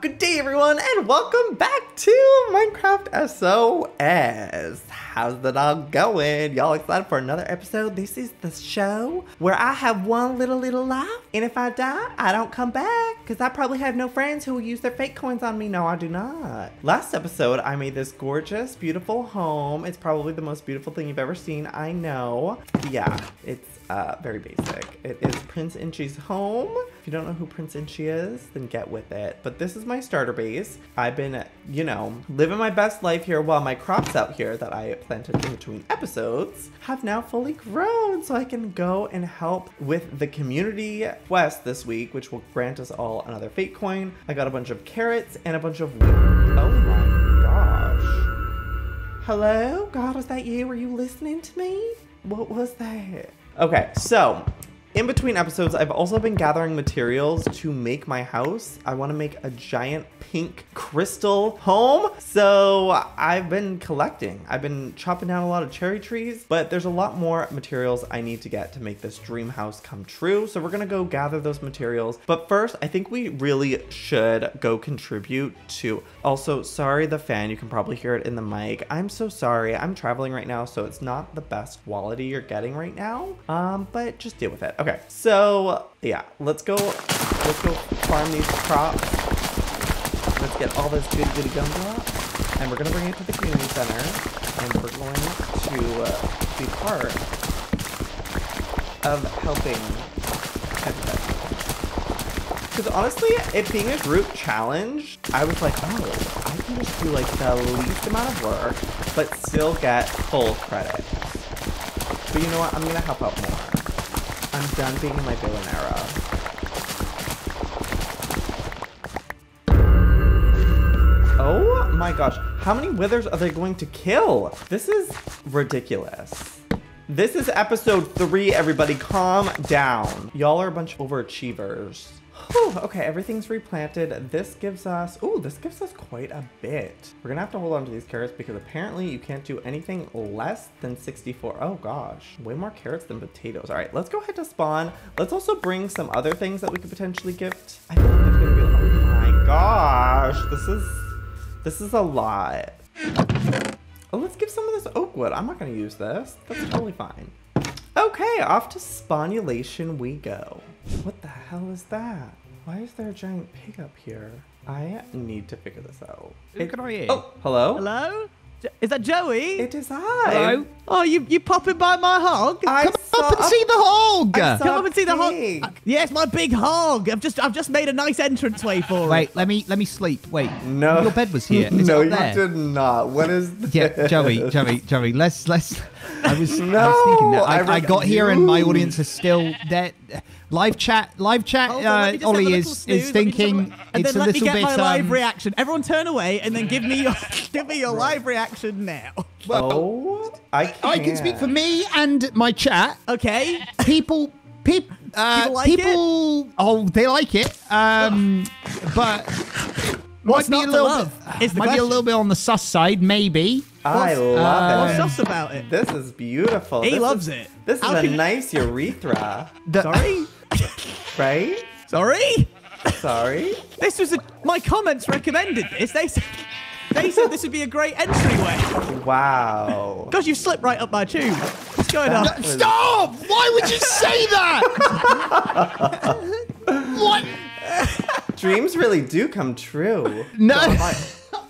Good day everyone, and welcome back to Minecraft SOS. How's the dog going? Y'all excited for another episode? This is the show where I have one little life, and if I die, I don't come back, because I probably have no friends who will use their fake coins on me. No, I do not. Last episode, I made this gorgeous, beautiful home. It's probably the most beautiful thing you've ever seen, I know. Yeah, it's very basic. It is Prince Inchi's home. If you don't know who Prince Inchi is, then get with it. But this is my starter base. I've been, you know, living my best life here while my crops out here that I planted in between episodes have now fully grown, so I can go and help with the community quest this week, which will grant us all another Fate Coin. I got a bunch of carrots and a bunch of wood. Oh my gosh. Hello? God, was that you? Were you listening to me? What was that? Okay, so in between episodes, I've also been gathering materials to make my house. I want to make a giant pink crystal home, so I've been collecting. I've been chopping down a lot of cherry trees, but there's a lot more materials I need to get to make this dream house come true, so we're gonna go gather those materials. But first, I think we really should go contribute to... Also, sorry the fan, you can probably hear it in the mic. I'm so sorry, I'm traveling right now, so it's not the best quality you're getting right now, but just deal with it. Okay, so yeah, let's go farm these crops. Let's get all this goody gumdrop, and we're gonna bring it to the community center, and we're going to be part of helping everybody. Because honestly, it being a group challenge, I was like, oh, I can just do like the least amount of work, but still get full credit. But you know what? I'm gonna help out more. I'm done being in my villain era. Oh my gosh, how many withers are they going to kill? This is ridiculous. This is episode 3, everybody, calm down. Y'all are a bunch of overachievers. Whew, okay, everything's replanted. This gives us, ooh, this gives us quite a bit. We're gonna have to hold on to these carrots because apparently you can't do anything less than 64. Oh gosh, way more carrots than potatoes. All right, let's go ahead to spawn. Let's also bring some other things that we could potentially gift. I feel like there's gonna be, oh my gosh, this is a lot. Oh, let's give some of this oak wood. I'm not gonna use this. That's totally fine. Okay, off to spawnulation we go. What the hell is that? Why is there a giant pig up here? I need to figure this out. Oh, hello? Hello? Is that Joey? It is I. Hello? Oh, you popping by my hog? Come up and see the hog. Yes, my big hog. I've just made a nice entranceway for it. Wait, let me sleep. Wait. No. Your bed was here. It's no, you there. Did not. What is this? Yeah, Joey. Let's. I was thinking that I got here and my audience is still there. Live chat. Ollie is thinking it's a little bit. And then let me get my live reaction. Everyone, turn away and then give me your live reaction now. Oh, I can speak for me and my chat. Okay. People like it? Oh, they like it. But might be a little bit on the sus side, maybe. I love it. What's sus about it? This is beautiful. He loves it. This is a nice urethra. Sorry? Right? Sorry? This was my comments recommended this. They said this would be a great entryway. Wow. Gosh, you slipped right up my tube. What's going on? Stop! Why would you say that? What? Dreams really do come true. No.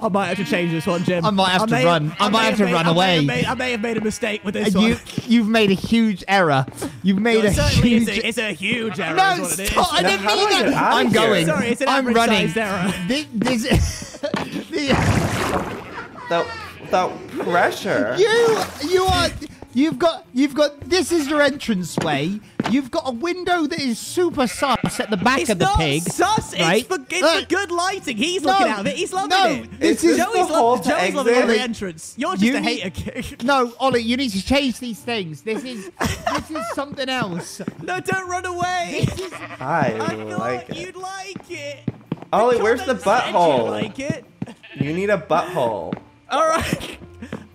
I might have to change this one, Jim. I might have to run. I might have to run away. I may have made a mistake with this one. You've made a huge error. You've made a huge... It's a huge error. No, stop. I didn't mean that. I'm going. Sorry, it's an average size error. The pressure. You've got. This is your entranceway. You've got a window that is super sus at the back of the pig. It's not sus. Right? It's for good lighting. He's looking out of it. He's loving it. Joey's loving every entrance. You're just a hater, kid. No, Ollie, you need to change these things. This is something else. No, don't run away. I feel like you'd like it. Ollie, where's the butthole? You need a butthole. All right.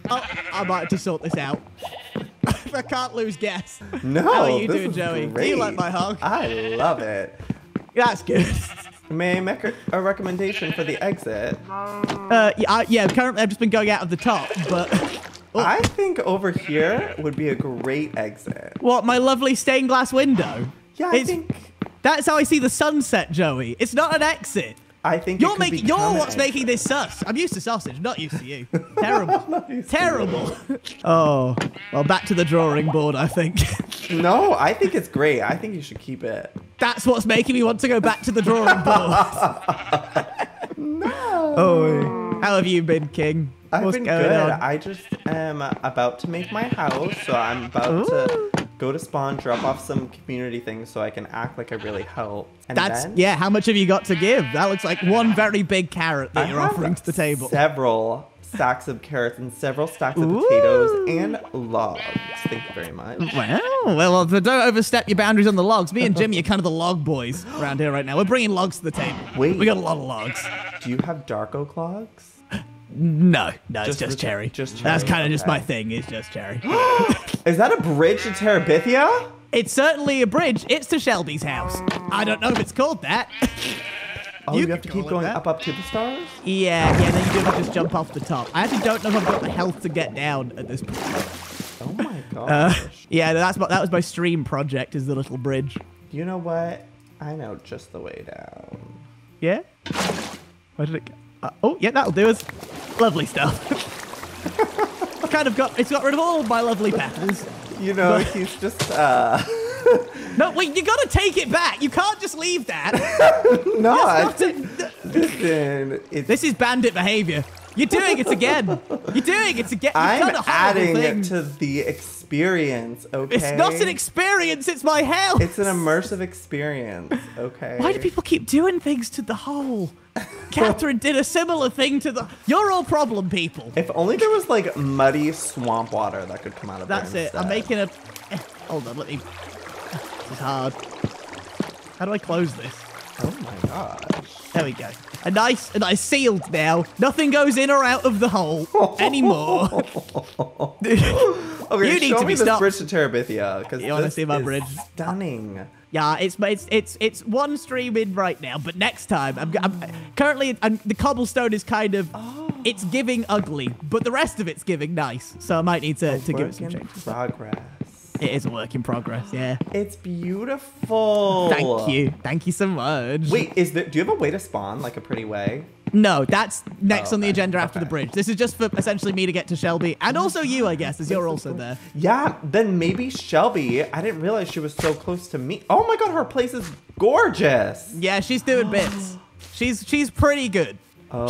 I might have to sort this out. I can't lose guess. No. How are you doing, Joey? Great. Do you like my hug? I love it. That's good. May I make a recommendation for the exit? Yeah, currently I've just been going out of the top, but... Oh. I think over here would be a great exit. What, my lovely stained glass window? Yeah, I think... That's how I see the sunset, Joey. It's not an exit. I think you're making. You're what's making this sus. I'm used to sausage, not used to you. Terrible. Terrible. Oh, well, back to the drawing board, I think. No, I think it's great. I think you should keep it. That's what's making me want to go back to the drawing board. No. Oh, how have you been, King? What's going on? I've been good. I just am about to make my house, so I'm about to go to spawn, drop off some community things so I can act like I really helped. And yeah, how much have you got to give? That looks like one very big carrot that you're offering to the table. Several stacks of carrots and several stacks of potatoes and logs. Thank you very much. Well, don't overstep your boundaries on the logs. Me and Jimmy are kind of the log boys around here right now. We're bringing logs to the table. Wait. We got a lot of logs. Do you have dark oak logs? No, it's just cherry. Just cherry. That's kind of just my thing. It's just cherry. Is that a bridge to Terabithia? It's certainly a bridge. It's to Shelby's house. I don't know if it's called that. Oh, you have to keep going up to the stars? Yeah, then you do have to just jump off the top. I actually don't know if I've got the health to get down at this point. Oh my gosh. Yeah, that was my stream project, is the little bridge. You know what? I know just the way down. Yeah? Where did it go? Oh, yeah, that'll do us. Lovely stuff. It's got rid of all my lovely petals. You know, but he's just, No, wait, you gotta take it back. You can't just leave that. This is bandit behavior. You're doing it again. I'm adding it to the experience, okay? It's not an experience, it's my house. It's an immersive experience, okay? Why do people keep doing things to the hole? Catherine did a similar thing to the... You're all problem people. If only there was, like, muddy swamp water that could come out of there. That's it. Instead. I'm making a... Hold on, let me... This is hard. How do I close this? Oh, my gosh. There we go. A nice sealed now. Nothing goes in or out of the hole anymore. Okay, you need to be stopped. Bridge to Terabithia, because this is stunning. Yeah, it's one stream in right now, but next time I'm currently the cobblestone is kind of it's giving ugly, but the rest of it's giving nice. So I might need to give it some change. Progress. It is a work in progress, yeah. It's beautiful. Thank you. Thank you so much. Wait, do you have a way to spawn, like a pretty way? No, that's next on the agenda after the bridge. This is just for essentially me to get to Shelby and also you, I guess, as you're also there. Yeah, then maybe Shelby. I didn't realize she was so close to me. Oh my God, her place is gorgeous. Yeah, she's doing bits. She's pretty good.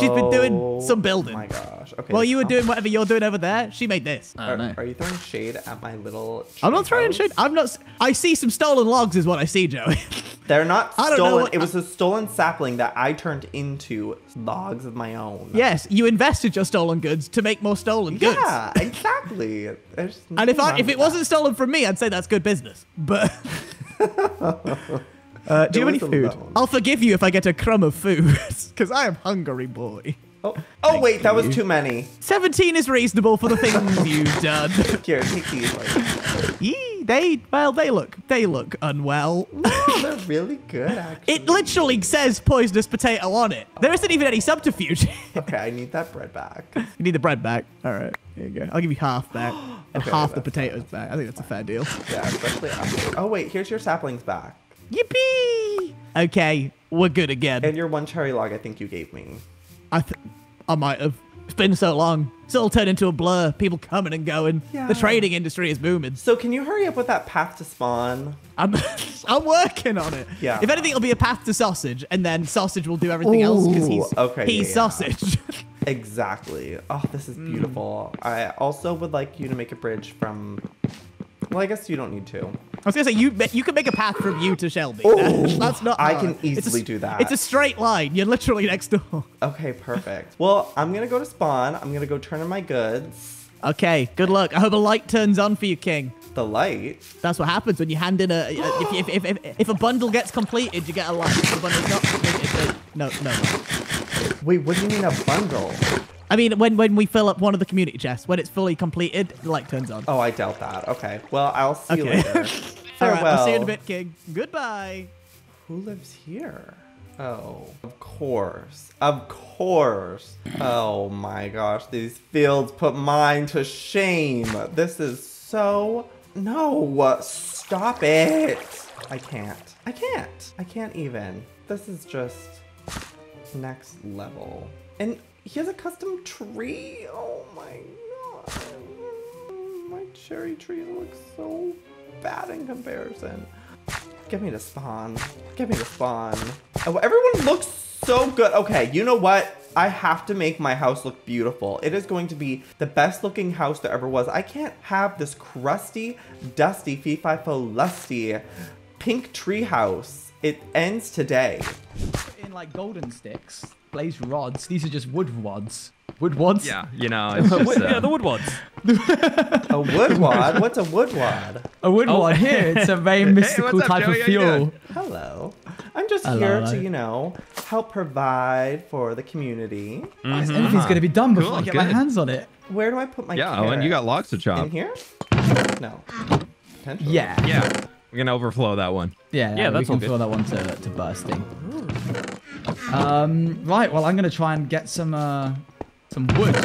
She's been doing some building. Oh my gosh. Okay. Well, you were doing whatever you're doing over there. She made this. Are you throwing shade at my little... I'm not throwing shade. I'm not... I see some stolen logs is what I see, Joey. They're not stolen. It was a stolen sapling that I turned into logs of my own. Yes, you invested your stolen goods to make more stolen goods. Yeah, exactly. And if it wasn't stolen from me, I'd say that's good business. But... do you have any food? I'll forgive you if I get a crumb of food, because I am hungry, boy. Oh wait, that was too many. 17 is reasonable for the things you've done. Here, take these. They look unwell. No, they're really good, actually. It literally says poisonous potato on it. There isn't even any subterfuge. Okay, I need that bread back. You need the bread back? All right, here you go. I'll give you half back and half the potatoes back. I think that's a fair deal. Yeah, especially after. Oh wait, here's your saplings back. Yippee! Okay, we're good again. And your one cherry log I think you gave me. I might have. It's been so long. It's all turned into a blur. People coming and going. Yeah. The trading industry is booming. So can you hurry up with that path to spawn? I'm working on it. Yeah. If anything, it'll be a path to sausage, and then sausage will do everything else because he's sausage. Exactly. Oh, this is beautiful. I also would like you to make a bridge from... Well, I guess you don't need to. I was going to say, you can make a path from you to Shelby. Oh, that's not hard. I can easily do that. It's a straight line. You're literally next door. Okay, perfect. Well, I'm going to go to spawn. I'm going to go turn in my goods. Okay, good luck. I hope a light turns on for you, King. The light? That's what happens when you hand in a... if a bundle gets completed, you get a light. If the bundle's not completed, no. Wait, what do you mean a bundle? I mean, when we fill up one of the community chests, when it's fully completed, the light turns on. Oh, I doubt that. Okay. Well, I'll see you later. Farewell. All right, I'll see you in a bit, King. Goodbye. Who lives here? Oh, of course. Of course. Oh my gosh, these fields put mine to shame. This is so... No, stop it. I can't. I can't. I can't even. This is just next level. And he has a custom tree. Oh my god. My cherry tree looks so bad in comparison. Get me to spawn. Get me to spawn. Oh, everyone looks so good. Okay, you know what? I have to make my house look beautiful. It is going to be the best looking house there ever was. I can't have this crusty, dusty, fee-fi-fo-lusty pink tree house. It ends today. In like golden sticks, blaze rods. These are just wood rods. Wood wads? Yeah, you know, it's just, yeah, the wood wads. A wood wad? What's a wood wad? A wood wad here. It's a very mystical type of fuel. Hello. I'm just here to, you know, help provide for the community. Guys, everything's going to be done before I get my hands on it. Where do I put my carrots? Oh, and you got logs to chop. In here? No. Potentially. Yeah. Yeah. We're going to overflow that one. Yeah, yeah, that's overflow that one to bursting. Right, well, I'm going to try and get some wood.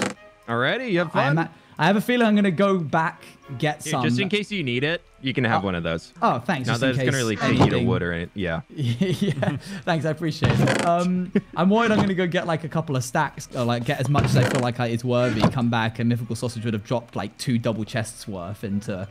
Alrighty, you have fun. I have a feeling I'm gonna go back get some. Just in case you need it, you can have one of those. Oh, thanks. Not that it's gonna really take you to wood or anything. Yeah. Yeah. Thanks, I appreciate it. I'm worried I'm gonna go get like a couple of stacks, or like get as much as I feel like it's worthy. Come back, and Mythical Sausage would have dropped like 2 double chests worth into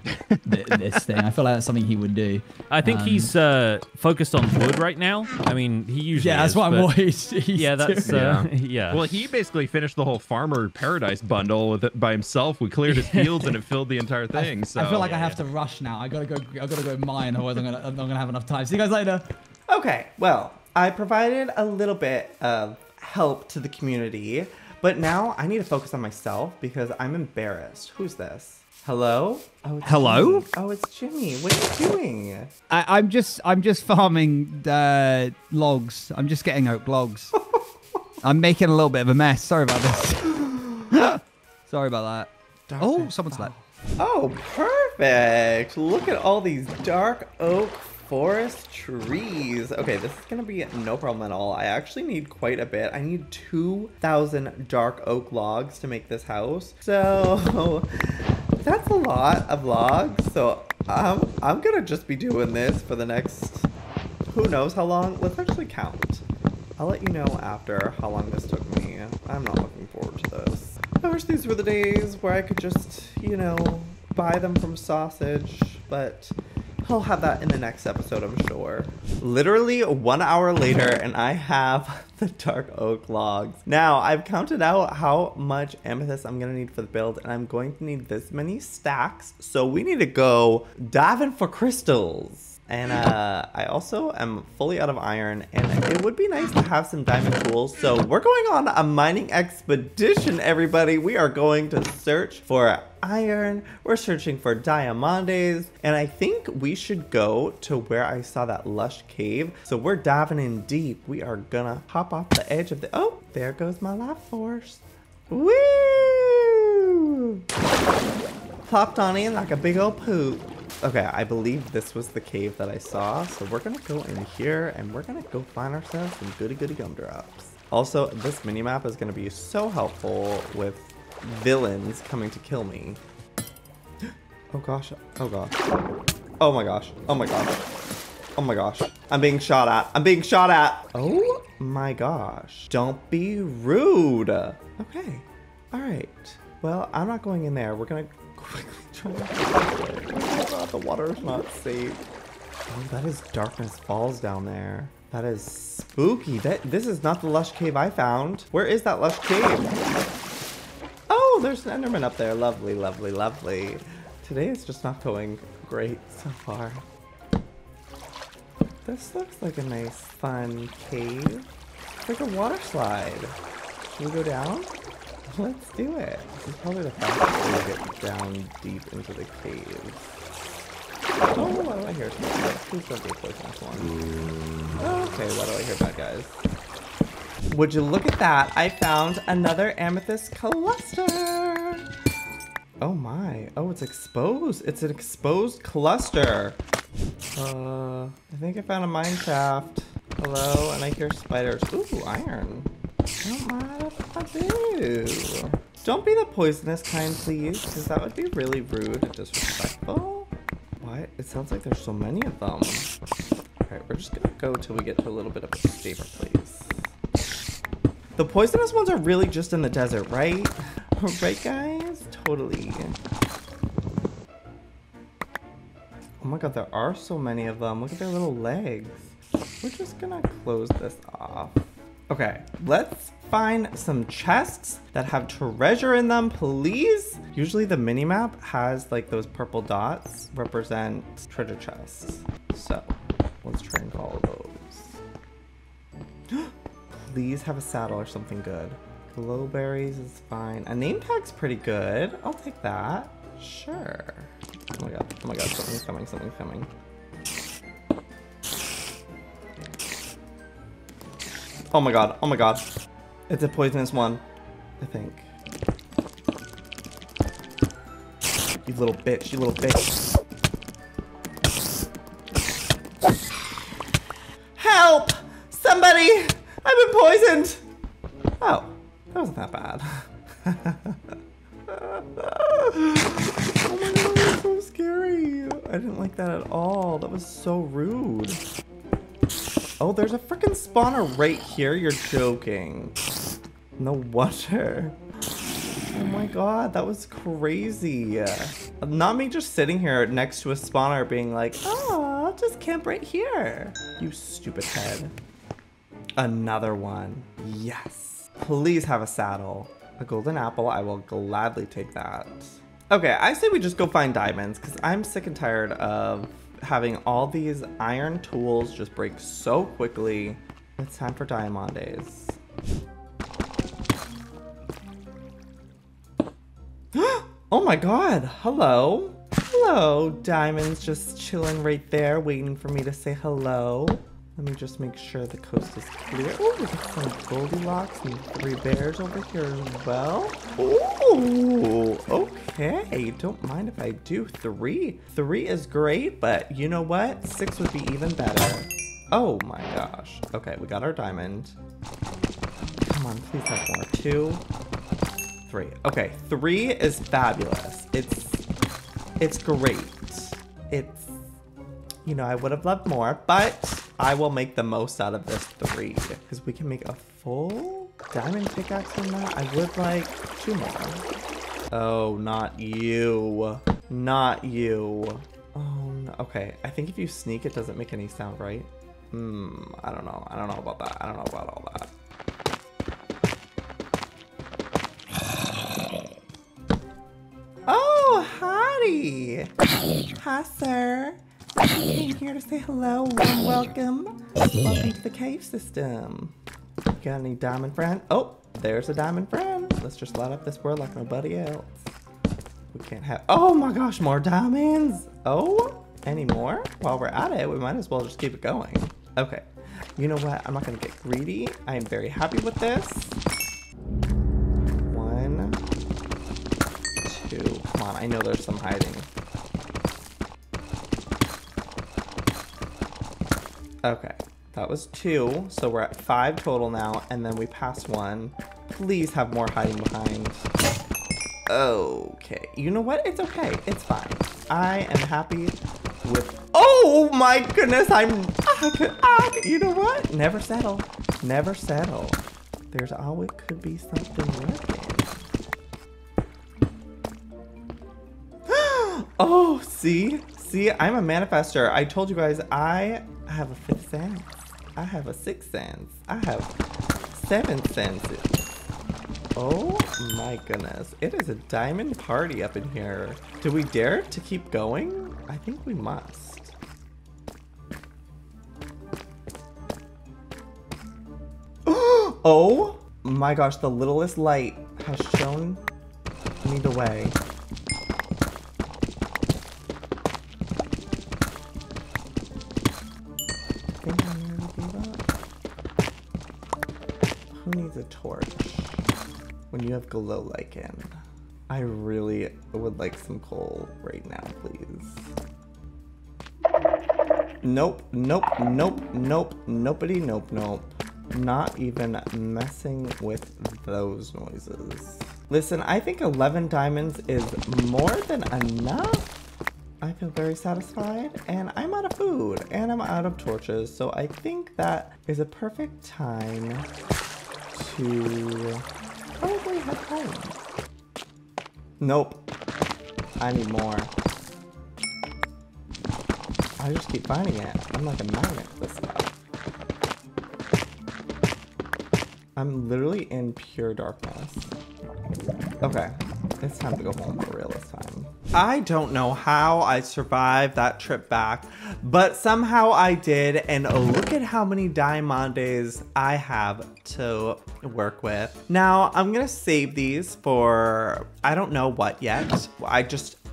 this thing. I feel like that's something he would do. I think he's focused on wood right now. I mean, he usually. Yeah, that's what I'm worried. Yeah, that's. Yeah. Well, he basically finished the whole Farmer Paradise bundle with it by himself. We cleared his fields and it filled the entire thing. So I feel like I have to rush now. I gotta go mine, otherwise I'm not gonna have enough time. See you guys later. Okay, well, I provided a little bit of help to the community, but now I need to focus on myself because I'm embarrassed. Who's this? Hello? Oh, it's Hello? Jimmy. Oh, it's Jimmy. What are you doing? I'm just farming logs. I'm just getting oak logs. I'm making a little bit of a mess. Sorry about this. Sorry about that. Oh, someone's left. Oh, perfect! Look at all these dark oak forest trees. Okay, this is gonna be no problem at all. I actually need quite a bit. I need 2,000 dark oak logs to make this house. So that's a lot of logs. So I'm gonna just be doing this for the next who knows how long. Let's actually count. I'll let you know after how long this took me. I'm not looking forward to this. I wish these were the days where I could just, you know, buy them from Sausage, but I'll have that in the next episode, I'm sure. Literally 1 hour later, and I have the dark oak logs. Now, I've counted out how much amethyst I'm gonna need for the build, and I'm going to need this many stacks, so we need to go diving for crystals. And I also am fully out of iron, and it would be nice to have some diamond tools. So we're going on a mining expedition, everybody. We are going to search for iron. We're searching for diamondes. And I think we should go to where I saw that lush cave. So we're diving in deep. We are gonna hop off the edge of the... Oh, there goes my life force. Woo! Plopped on in like a big old poop. Okay, I believe this was the cave that I saw, so we're gonna go in here and we're gonna go find ourselves some goody-goody gumdrops. Also, this minimap is gonna be so helpful with villains coming to kill me. Oh gosh, oh gosh. Oh my gosh, oh my gosh. Oh my gosh, I'm being shot at, I'm being shot at! Oh my gosh, don't be rude! Okay, alright. Well, I'm not going in there, we're gonna quickly try to... The water is not safe. Oh, that is Darkness Falls down there. That is spooky. This is not the lush cave I found. Where is that lush cave? Oh, there's an Enderman up there. Lovely, lovely, lovely. Today is just not going great so far. This looks like a nice, fun cave. It's like a water slide. Should we go down? Let's do it. This is probably the fastest way to get down deep into the cave. Oh, why do I hear something? Please don't be a poisonous one. Okay, why do I hear bad guys? Would you look at that? I found another amethyst cluster! Oh my. Oh, it's exposed. It's an exposed cluster. I think I found a mine shaft. Hello, and I hear spiders. Ooh, iron. Don't mind if I do. Don't be the poisonous kind, please, because that would be really rude and disrespectful. What? It sounds like there's so many of them. Alright, we're just gonna go till we get to a little bit of a safer place. The poisonous ones are really just in the desert, right? Right, guys? Totally. Oh my god, there are so many of them. Look at their little legs. We're just gonna close this off. Okay, let's find some chests that have treasure in them, please. Usually the mini map has like those purple dots represent treasure chests. So let's try and call those. Please have a saddle or something good. Glowberries is fine. A name tag's pretty good. I'll take that. Sure. Oh my god. Oh my god. Something's coming. Something's coming. Oh my god. Oh my god. It's a poisonous one, I think. You little bitch. You little bitch. Help! Somebody! I've been poisoned! Oh. That wasn't that bad. Oh my god, that was so scary. I didn't like that at all. That was so rude. Oh, there's a freaking spawner right here. You're joking. No wonder. Oh my god, that was crazy. Not me just sitting here next to a spawner being like, oh, I'll just camp right here. You stupid head. Another one. Yes. Please have a saddle. A golden apple, I will gladly take that. Okay, I say we just go find diamonds because I'm sick and tired of having all these iron tools just break so quickly. It's time for diamond days. Oh my god, hello. Hello, diamonds just chilling right there waiting for me to say hello. Let me just make sure the coast is clear. Ooh, we got some Goldilocks and 3 bears over here as well. Ooh, okay. Don't mind if I do. 3. 3 is great, but you know what? 6 would be even better. Oh my gosh. Okay, we got our diamond. Come on, please have more. 2, 3. Okay, 3 is fabulous. It's great. It's, you know, I would have loved more, but I will make the most out of this 3 because we can make a full diamond pickaxe in that. I would like 2 more. Oh, not you. Not you. Oh, no. Okay. I think if you sneak, it doesn't make any sound, right? I don't know. I don't know about that. I don't know about all that. Oh, howdy. Hi, sir. I came here to say hello and welcome. Welcome to the cave system. You got any diamond friend? Oh, there's a diamond friend. Let's just light up this world like nobody else. We can't have, oh my gosh, more diamonds. Oh, any more? While we're at it, we might as well just keep it going. Okay, you know what? I'm not gonna get greedy. I am very happy with this. 1, 2, come on, I know there's some hiding. Okay, that was 2, so we're at 5 total now, and then we passed 1. Please have more hiding behind. Okay, you know what? It's okay. It's fine. I am happy with... Oh my goodness, you know what? Never settle. Never settle. There's always could be something working. Oh, see? See, I'm a manifester. I told you guys, I have a 5th sense. I have a 6th sense. I have 7 senses. Oh my goodness. It is a diamond party up in here. Do we dare to keep going? I think we must. Oh my gosh, the littlest light has shown me the way. Torch when you have glow lichen. I really would like some coal right now, please. Nope, nope, nope, nope, nobody, nope, nope. Not even messing with those noises. Listen, I think 11 diamonds is more than enough. I feel very satisfied, and I'm out of food, and I'm out of torches, so I think that is a perfect time to probably head home. Nope. I need more. I just keep finding it. I'm like a magnet for this stuff. I'm literally in pure darkness. Okay, it's time to go home for real this time. I don't know how I survived that trip back, but somehow I did, and look at how many diamandes I have to work with. Now, I'm gonna save these for, I don't know what yet.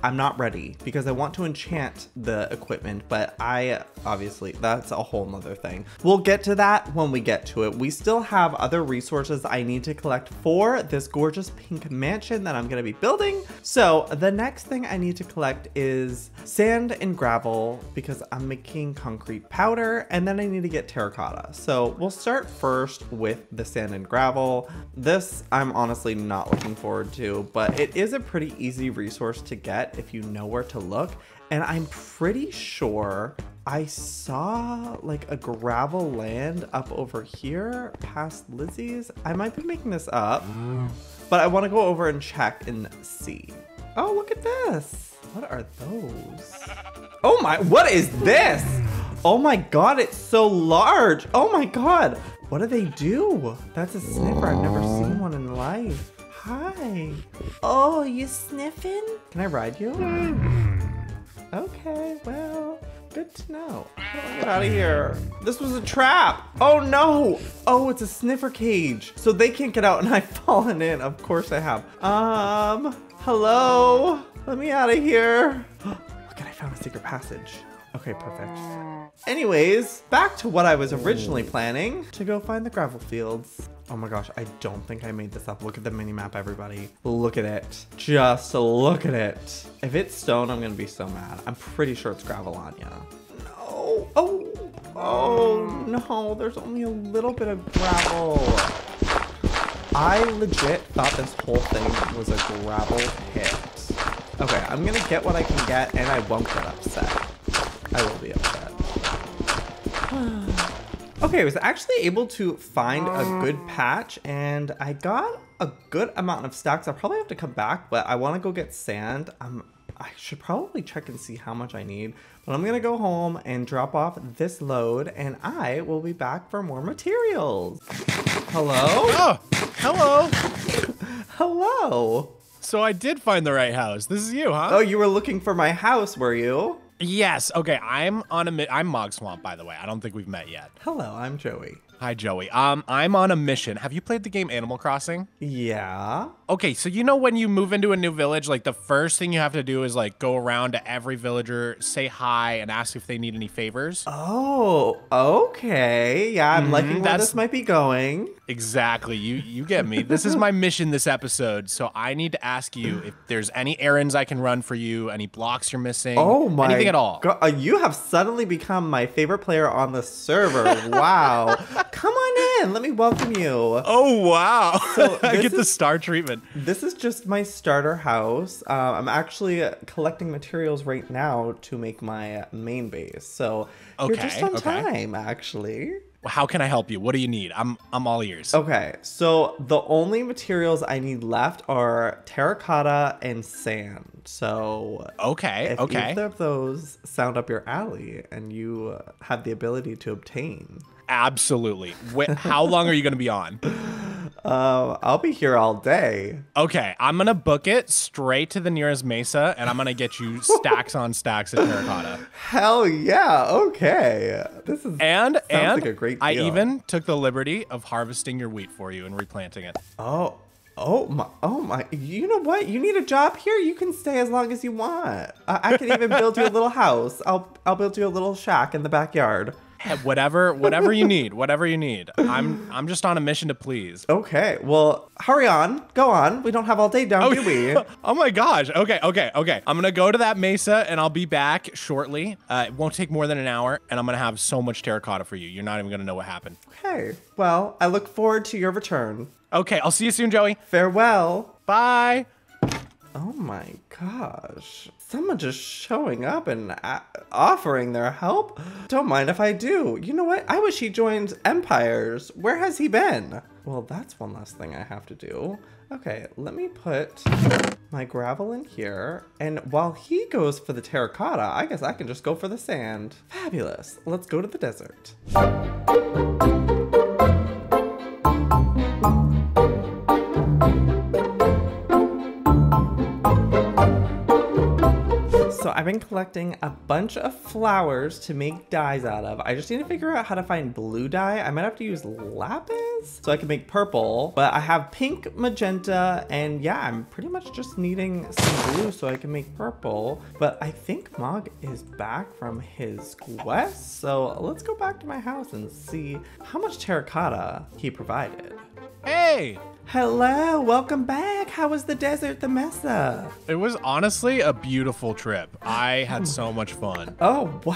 I'm not ready because I want to enchant the equipment, but obviously, that's a whole nother thing. We'll get to that when we get to it. We still have other resources I need to collect for this gorgeous pink mansion that I'm gonna be building. So the next thing I need to collect is sand and gravel because I'm making concrete powder, and then I need to get terracotta. So we'll start first with the sand and gravel. This I'm honestly not looking forward to, but it is a pretty easy resource to get if you know where to look. And I'm pretty sure I saw like a gravel land up over here past Lizzie's. I might be making this up, but I want to go over and check and see. Oh, look at this. What are those? Oh my, what is this? Oh my God, it's so large. Oh my God. What do they do? That's a sniffer. I've never seen one in life. Hi. Oh, you sniffing? Can I ride you? Okay, well, good to know. Get out of here. This was a trap. Oh no. Oh, it's a sniffer cage. So they can't get out and I've fallen in. Of course I have. Hello? Let me out of here. Look, I found a secret passage. Okay, perfect. Anyways, back to what I was originally planning, to go find the gravel fields. Oh my gosh, I don't think I made this up. Look at the mini map, everybody. Look at it. Just look at it. If it's stone, I'm gonna be so mad. I'm pretty sure it's Gravelania. No. Oh, oh no, there's only a little bit of gravel. I legit thought this whole thing was a gravel pit. Okay, I'm gonna get what I can get and I won't get upset. I will be upset. Okay, I was actually able to find a good patch and I got a good amount of stacks. I'll probably have to come back, but I want to go get sand. I should probably check and see how much I need, but I'm gonna go home and drop off this load and I will be back for more materials. Hello? Oh, hello. Hello. So I did find the right house. This is you, huh? Oh, you were looking for my house, were you? Yes. Okay. I'm Mogswamp, by the way. I don't think we've met yet. Hello, I'm Joey. Hi, Joey. I'm on a mission. Have you played the game Animal Crossing? Yeah. Okay, so you know when you move into a new village, like the first thing you have to do is like go around to every villager, say hi, and ask if they need any favors? Oh, okay. Yeah, I'm liking where this might be going. Exactly. You get me. This is my mission this episode, so I need to ask you if there's any errands I can run for you, any blocks you're missing, anything at all. You have suddenly become my favorite player on the server. Wow. Come on in. Let me welcome you. Oh, wow. So I get the star treatment. This is just my starter house. I'm actually collecting materials right now to make my main base. So you're just on time, actually. How can I help you? What do you need? I'm all ears. Okay, so the only materials I need left are terracotta and sand. So if either of those sound up your alley and you have the ability to obtain. Absolutely. How long are you going to be on? I'll be here all day. Okay, I'm going to book it straight to the nearest mesa, and I'm going to get you stacks on stacks of terracotta. Hell yeah, okay. This is sounds like a great deal. I even took the liberty of harvesting your wheat for you and replanting it. Oh my, you know what? You need a job here? You can stay as long as you want. I can even build you a little house. I'll build you a little shack in the backyard. Whatever you need, whatever you need. I'm just on a mission to please. Okay, well, hurry on, go on. We don't have all day down, do we? Oh my gosh. Okay. I'm gonna go to that mesa and I'll be back shortly. It won't take more than an hour, and I'm gonna have so much terracotta for you. You're not even gonna know what happened. Okay. Well, I look forward to your return. Okay, I'll see you soon, Joey. Farewell. Bye. Oh my gosh. Someone just showing up and offering their help? Don't mind if I do. You know what? I wish he joined Empires. Where has he been? Well, that's one last thing I have to do. Okay, let me put my gravel in here. And while he goes for the terracotta, I guess I can just go for the sand. Fabulous. Let's go to the desert. So I've been collecting a bunch of flowers to make dyes out of. I just need to figure out how to find blue dye. I might have to use lapis so I can make purple, but I have pink, magenta, and yeah, I'm pretty much just needing some blue so I can make purple. But I think Mog is back from his quest. So let's go back to my house and see how much terracotta he provided. Hey! Hello, welcome back. How was the desert, the mesa? It was honestly a beautiful trip. I had so much fun. Oh, wow.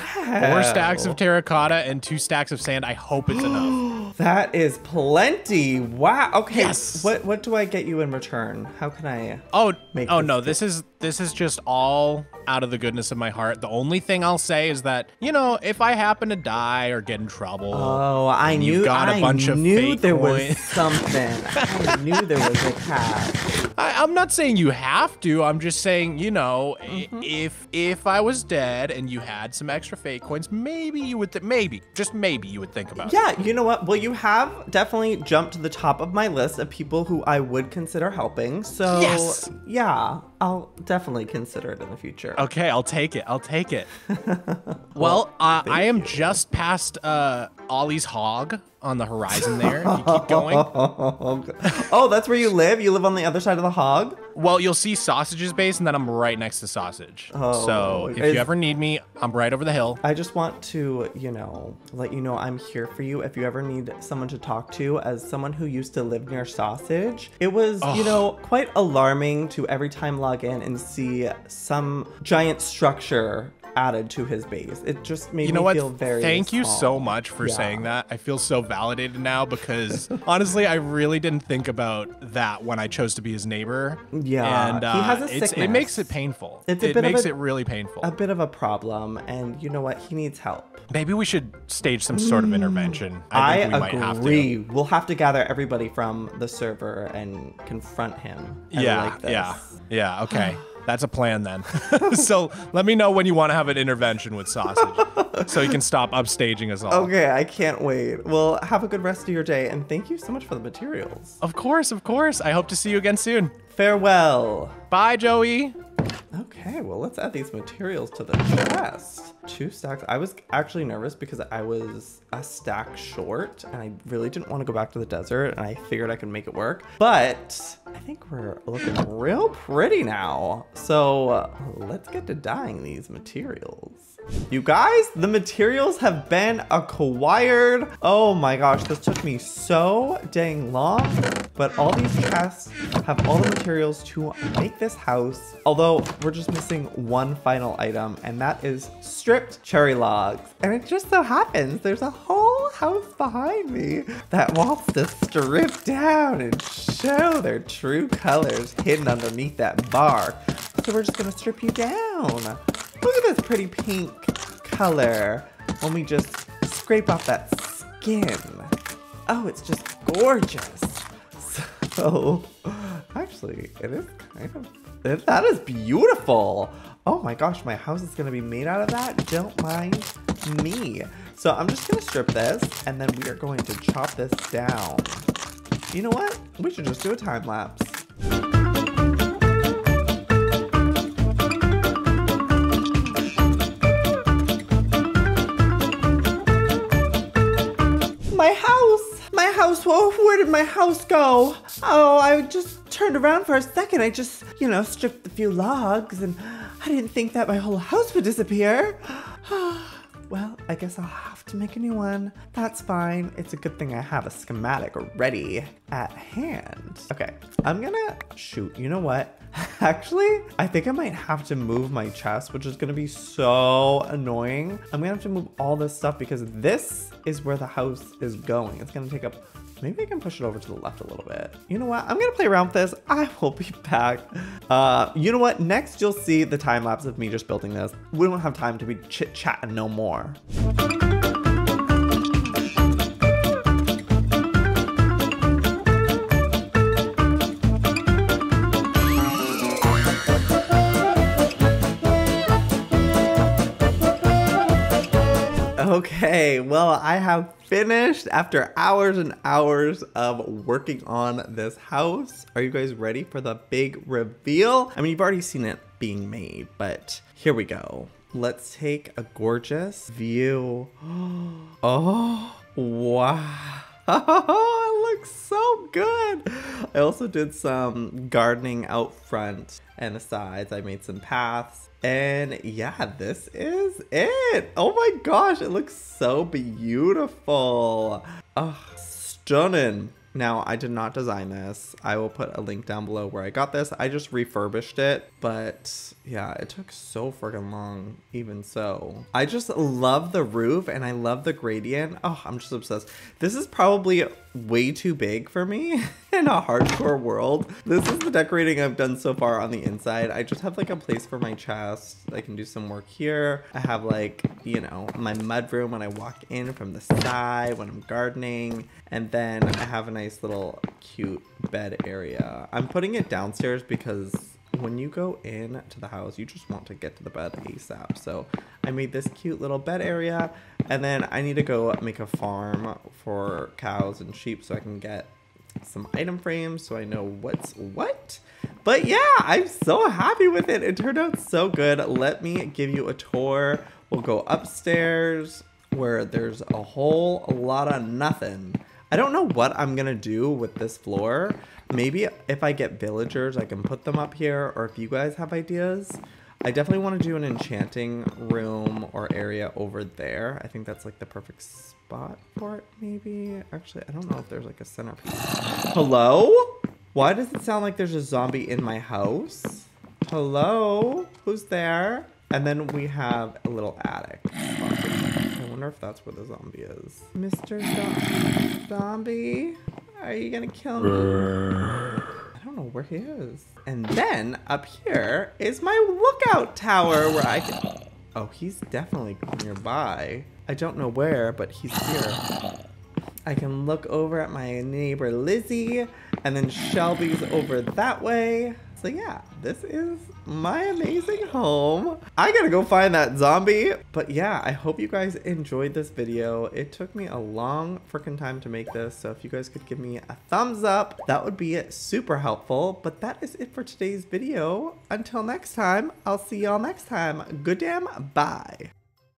4 stacks of terracotta and 2 stacks of sand. I hope it's enough. That is plenty. Wow. Okay. Yes. What do I get you in return? How can I this is just all out of the goodness of my heart. The only thing I'll say is that, you know, if I happen to die or get in trouble. Oh, I knew you got a bunch of fake coins. I knew there was a cat. I'm not saying you have to. I'm just saying, you know, if I was dead and you had some extra fake coins, maybe you would, just maybe you would think about it. Yeah, you know what? Well, you have definitely jumped to the top of my list of people who I would consider helping. So yes. Yeah, I'll definitely consider it in the future. Okay, I'll take it. I'll take it. Well, I am just past Ollie's hog on the horizon there. If you keep going. Oh, that's where you live? You live on the other side of the hog? Well, you'll see Sausage's base, and then I'm right next to Sausage. Oh, so if you ever need me, I'm right over the hill. I just want to, you know, let you know I'm here for you if you ever need someone to talk to. As someone who used to live near Sausage, it was, you know, quite alarming to every time log in and see some giant structure added to his base. It just made me feel very Thank you so much for saying that. I feel so validated now because honestly, I really didn't think about that when I chose to be his neighbor. Yeah, and he has a sickness. It makes it painful. It makes it really painful. A bit of a problem, and you know what? He needs help. Maybe we should stage some sort of intervention. I think we might agree. We'll have to gather everybody from the server and confront him. Yeah, okay. That's a plan then. So let me know when you want to have an intervention with Sausage so you can stop upstaging us all. Okay, I can't wait. Well, have a good rest of your day, and thank you so much for the materials. Of course, of course. I hope to see you again soon. Farewell. Bye, Joey. Okay, well, let's add these materials to the chest. 2 stacks. I was actually nervous because I was a stack short and I really didn't want to go back to the desert, and I figured I could make it work. But I think we're looking real pretty now. So let's get to dyeing these materials. You guys, the materials have been acquired. Oh my gosh, this took me so dang long. But all these chests have all the materials to make this house. Although we're just missing one final item, and that is stripped cherry logs. And it just so happens there's a whole house behind me that wants to strip down and show their true colors hidden underneath that bark. So we're just gonna strip you down. Look at this pretty pink color when we just scrape off that skin. Oh, it's just gorgeous. So, actually, it is kind of... That is beautiful. Oh my gosh, my house is gonna be made out of that. Don't mind me. So I'm just gonna strip this, and then we are going to chop this down. You know what? We should just do a time lapse. My house! My house! Whoa, where did my house go? Oh, I just turned around for a second. I just, you know, stripped a few logs, and I didn't think that my whole house would disappear. well, I guess I'll have to make a new one. That's fine. It's a good thing I have a schematic ready at hand. Okay, I'm gonna, shoot, you know what? Actually, I think I might have to move my chest, which is gonna be so annoying. I'm gonna have to move all this stuff because this is where the house is going. It's gonna take up, maybe I can push it over to the left a little bit. You know what? I'm gonna play around with this. I will be back. You know what? Next, you'll see the time lapse of me just building this. We don't have time to be chit-chatting no more. Okay, well, I have finished after hours and hours of working on this house. Are you guys ready for the big reveal? I mean, you've already seen it being made, but here we go. Let's take a gorgeous view. Oh, wow. Oh, it looks so good. I also did some gardening out front and the sides. I made some paths. And yeah, this is it. Oh my gosh, it looks so beautiful. Oh, stunning. Now, I did not design this. I will put a link down below where I got this. I just refurbished it, but yeah, it took so freaking long, even so. I just love the roof and I love the gradient. Oh, I'm just obsessed. This is probably way too big for me in a hardcore world. This is the decorating I've done so far on the inside. I just have like a place for my chest. I can do some work here. I have like, you know, my mud room when I walk in from the side when I'm gardening. And then I have a nice little cute bed area. I'm putting it downstairs because when you go in to the house, you just want to get to the bed ASAP. So I made this cute little bed area, and then I need to go make a farm for cows and sheep so I can get some item frames so I know what's what. But yeah, I'm so happy with it. It turned out so good. Let me give you a tour. We'll go upstairs where there's a whole lot of nothing. I don't know what I'm gonna do with this floor. Maybe if I get villagers, I can put them up here, or if you guys have ideas. I definitely want to do an enchanting room or area over there. I think that's like the perfect spot for it, maybe. Actually, I don't know if there's like a centerpiece. Hello? Why does it sound like there's a zombie in my house? Hello? Who's there? And then we have a little attic. I wonder if that's where the zombie is. Mr. Zombie, are you gonna kill me? I don't know where he is. And then up here is my lookout tower where I can... Oh, he's definitely nearby. I don't know where, but he's here. I can look over at my neighbor Lizzie, and then Shelby's over that way. So yeah, this is my amazing home. I gotta go find that zombie. But yeah, I hope you guys enjoyed this video. It took me a long freaking time to make this. So if you guys could give me a thumbs up, that would be super helpful. But that is it for today's video. Until next time, I'll see y'all next time. Good damn, bye.